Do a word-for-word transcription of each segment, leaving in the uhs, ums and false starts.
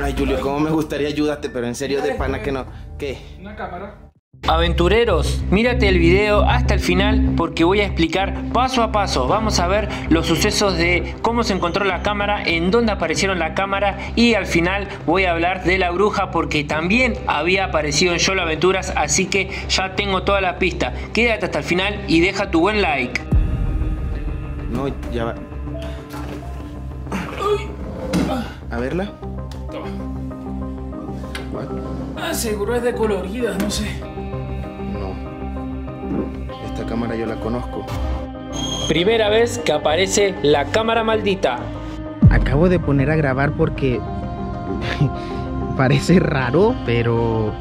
Ay, Julio, cómo me gustaría ayudarte, pero en serio, de pana que no. ¿Qué? Una cámara. Aventureros, mírate el video hasta el final porque voy a explicar paso a paso. Vamos a ver los sucesos de cómo se encontró la cámara, en dónde aparecieron la cámara, y al final voy a hablar de la bruja porque también había aparecido en YOLO Aventuras, así que ya tengo toda la pista. Quédate hasta el final y deja tu buen like. No, ya va. A verla. Toma. Ah, seguro es de coloridas, no sé. Esta cámara yo la conozco. Primera vez que aparece la cámara maldita. Acabo de poner a grabar porque parece raro, pero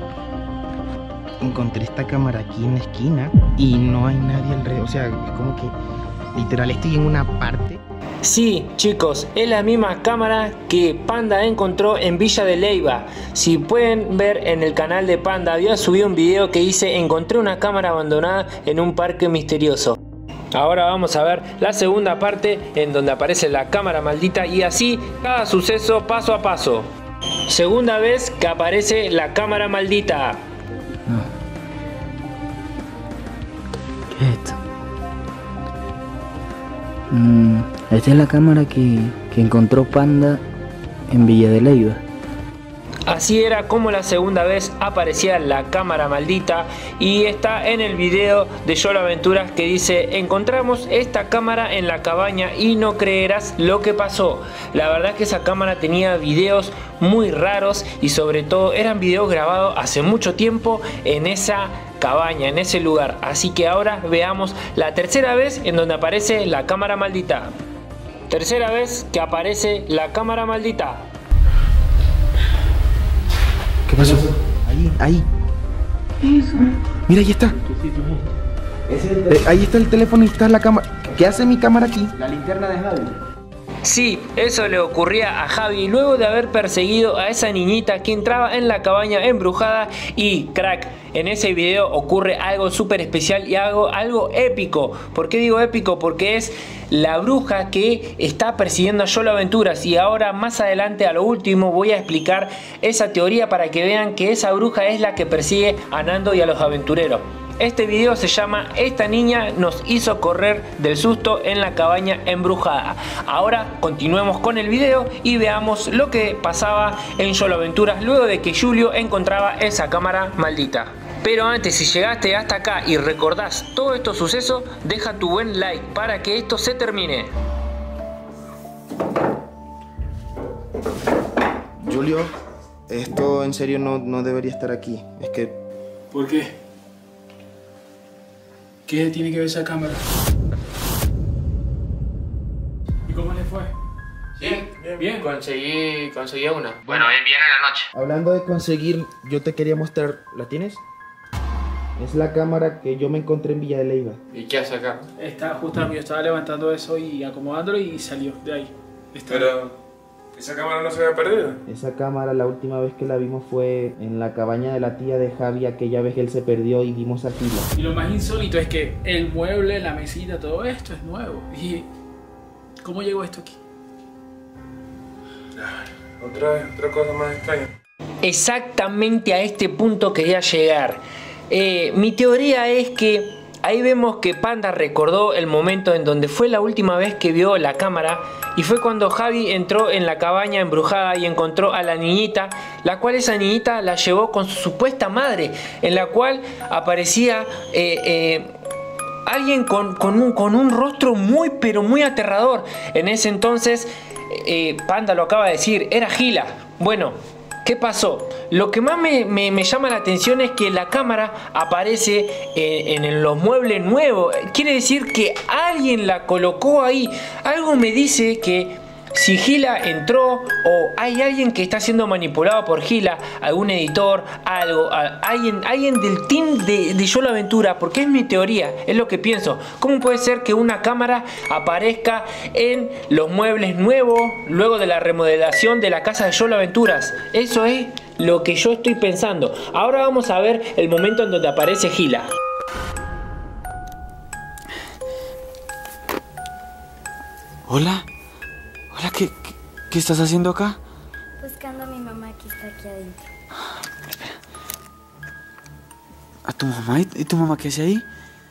encontré esta cámara aquí en la esquina y no hay nadie alrededor. O sea, es como que literal estoy en una parte. Sí, chicos, es la misma cámara que Panda encontró en Villa de Leiva. Si pueden ver en el canal de Panda, había subido un video que dice: encontré una cámara abandonada en un parque misterioso. Ahora vamos a ver la segunda parte, en donde aparece la cámara maldita, y así cada suceso paso a paso. Segunda vez que aparece la cámara maldita. ¿Qué es esto? Mm, esta es la cámara que, que encontró Panda en Villa de Leiva. Así era como la segunda vez aparecía la cámara maldita, y está en el video de YOLO Aventuras que dice: encontramos esta cámara en la cabaña y no creerás lo que pasó. La verdad que esa cámara tenía videos muy raros y sobre todo eran videos grabados hace mucho tiempo en esa cabaña, en ese lugar. Así que ahora veamos la tercera vez en donde aparece la cámara maldita. Tercera vez que aparece la cámara maldita. ¿Qué pasó? Ahí, ahí. ¿Qué hizo? Mira, ahí está. Eh, ahí está el teléfono y está la cámara. ¿Qué hace mi cámara aquí? La linterna de Javi. Sí, eso le ocurría a Javi luego de haber perseguido a esa niñita que entraba en la cabaña embrujada. Y crack, en ese video ocurre algo súper especial y algo, algo épico. ¿Por qué digo épico? Porque es la bruja que está persiguiendo a YOLO Aventuras. Y ahora más adelante, a lo último, voy a explicar esa teoría para que vean que esa bruja es la que persigue a Nando y a los aventureros. Este video se llama "Esta niña nos hizo correr del susto en la cabaña embrujada". Ahora continuemos con el video y veamos lo que pasaba en YOLO Aventuras luego de que Julio encontraba esa cámara maldita. Pero antes, si llegaste hasta acá y recordás todos estos sucesos, deja tu buen like para que esto se termine. Julio, esto en serio no, no debería estar aquí. Es que... ¿Por qué? ¿Qué tiene que ver esa cámara? ¿Y cómo le fue? Sí, bien, bien. Conseguí, conseguí una. Bueno, bien, bien en la noche. Hablando de conseguir, yo te quería mostrar. ¿La tienes? Es la cámara que yo me encontré en Villa de Leiva. ¿Y qué hace acá? Está justo a mí, yo estaba levantando eso y acomodándolo y salió de ahí. Está. Pero... ¿esa cámara no se había perdido? Esa cámara la última vez que la vimos fue en la cabaña de la tía de Javi, aquella vez que él se perdió y vimos a Gila. Y lo más insólito es que el mueble, la mesita, todo esto es nuevo. Y ¿cómo llegó esto aquí? Ay, otra vez, otra cosa más extraña. Exactamente a este punto quería llegar. Eh, mi teoría es que ahí vemos que Panda recordó el momento en donde fue la última vez que vio la cámara, y fue cuando Javi entró en la cabaña embrujada y encontró a la niñita, la cual esa niñita la llevó con su supuesta madre, en la cual aparecía eh, eh, alguien con, con, un, con un rostro muy pero muy aterrador. En ese entonces, eh, Panda lo acaba de decir, era Gila. Bueno, ¿qué pasó? Lo que más me, me, me llama la atención es que la cámara aparece en, en los muebles nuevos. Quiere decir que alguien la colocó ahí. Algo me dice que si Gila entró, o hay alguien que está siendo manipulado por Gila, algún editor, algo, alguien, alguien del team de, de YOLO Aventura, porque es mi teoría, es lo que pienso. ¿Cómo puede ser que una cámara aparezca en los muebles nuevos luego de la remodelación de la casa de YOLO Aventuras? Eso es lo que yo estoy pensando. Ahora vamos a ver el momento en donde aparece Gila. Hola. ¿Qué, qué, ¿Qué estás haciendo acá? buscando a mi mamá que está aquí adentro. Espera. ¿A tu mamá? ¿Y tu mamá qué hace ahí?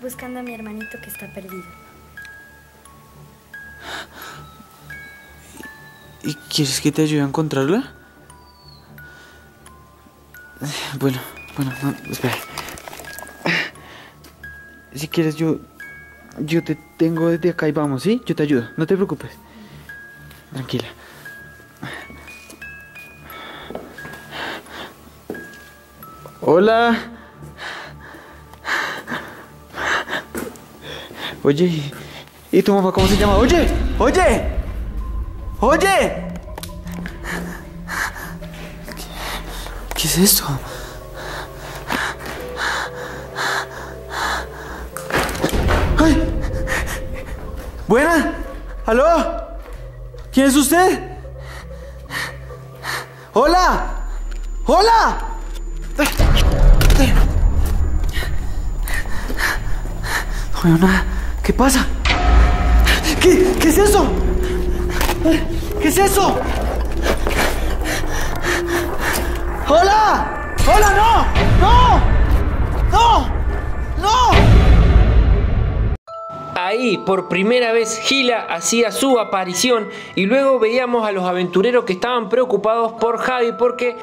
Buscando a mi hermanito que está perdido. ¿Y quieres que te ayude a encontrarla? Bueno, bueno, no, espera. Si quieres yo... Yo te tengo desde acá y vamos, ¿sí? Yo te ayudo, no te preocupes. Tranquila. Hola. Oye, ¿y tu mamá cómo se llama? Oye, oye, oye. ¿Qué es esto? ¡Ay! ¿Buena? ¿Aló? ¿Quién es usted? ¡Hola! ¡Hola! No veo nada. ¿Qué pasa? ¿Qué, ¿Qué es eso? ¿Qué es eso? ¡Hola! ¡Hola, no! ¡No! ¡No! ¡No! Ahí, por primera vez, Gila hacía su aparición y luego veíamos a los aventureros que estaban preocupados por Javi porque...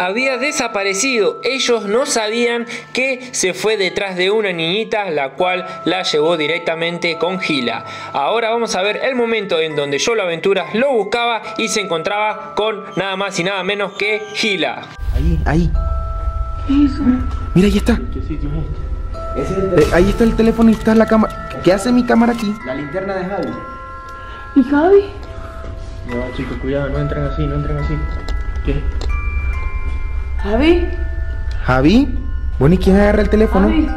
había desaparecido. Ellos no sabían que se fue detrás de una niñita, la cual la llevó directamente con Gila. Ahora vamos a ver el momento en donde Yo Lo Aventuras lo buscaba y se encontraba con nada más y nada menos que Gila. Ahí, ahí. ¿Qué es eso? Mira, ahí está. ¿Qué sitio es este? Eh, ahí está el teléfono y está la cámara. ¿Qué hace mi cámara aquí? La linterna de Javi. ¿Y Javi? No, chicos, cuidado, no entren así, no entren así. ¿Qué? Javi. Javi. Bueno, ¿y quién agarra el teléfono? Javi.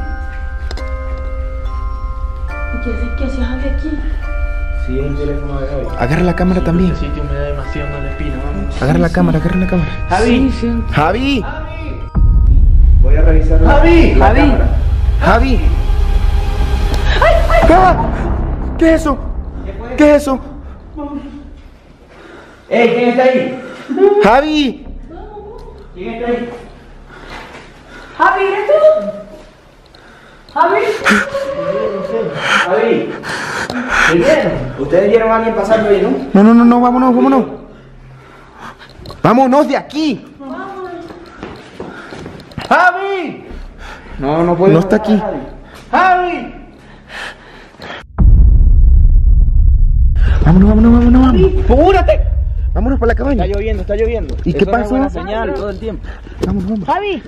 ¿Y qué, qué hace Javi aquí? Sí, el teléfono de Javi. Agarra la cámara sí, también. Este sitio me da demasiado mal espina, vamos. Agarra sí, la sí. cámara, agarra la cámara. Javi. Sí, sí. Javi. Javi. Voy a revisar la, Javi. la Javi. cámara. Javi. Ay, ay. ¡Ah! ¿Qué es eso? ¿Qué, ¿Qué es eso? ¡Ey! ¿Quién está ahí? Javi. ¿Quién está ahí? Javi, ¿eres tú? Javi. Javi. ¿Qué bien? Ustedes vieron a alguien pasando ahí, ¿no? No, no, no, no, vámonos, vámonos. Vámonos de aquí. Vámonos. Javi. No, no puedo. No está aquí. Javi. Vámonos, vámonos, vámonos, vámonos. ¡Apúrate! Vámonos para la cabaña. Está lloviendo, está lloviendo. ¿Y qué pasa? Es una señal todo el tiempo. Vamos, vamos. Javi,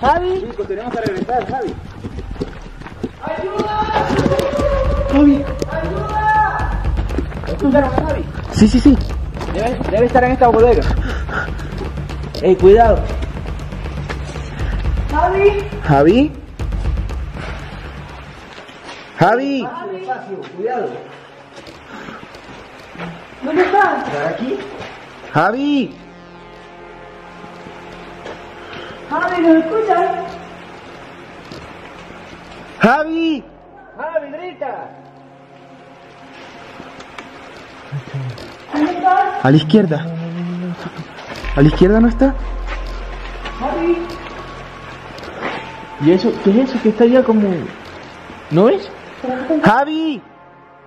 Javi. Chicos, tenemos que regresar, Javi. ¡Ayuda! Javi. ¡Ayuda! ¿Lo escucharon, Javi? Sí, sí, sí. Debe, debe estar en esta bodega. Ey, cuidado. Javi. Javi. Javi. Javi. Despacio, cuidado. ¿Dónde estás? ¿Aquí? Javi. Javi, ¿nos escuchas? Javi. Javi, grita. ¿Dónde estás? A la izquierda. ¿A la izquierda no está? Javi. ¿Y eso? ¿Qué es eso que está allá como? ¿No es? Javi.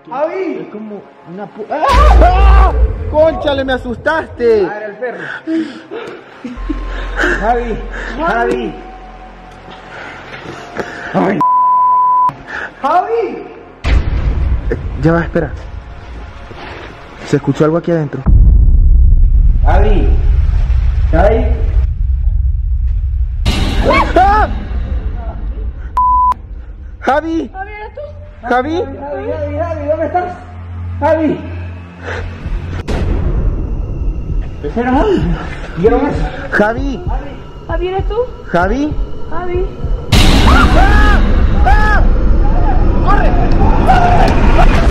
Javi. Es como una pu... ¡Ah! ¡Ah! ¡Cónchale, me asustaste! A ver, el perro. Javi, Javi. Javi. Javi. Ya va, espera. Se escuchó algo aquí adentro. Javi. Javi. ¡Ah! Javi. Javi, ¿eres tú? Javi. Javi, Javi, Javi, ¿dónde estás? Javi. ¿Pesero Javi? ¿Vieron eso? Javi. Javi, ¿eres tú? Javi. Javi. ¡Ah! ¡Ah! ¡Corre! ¡Corre!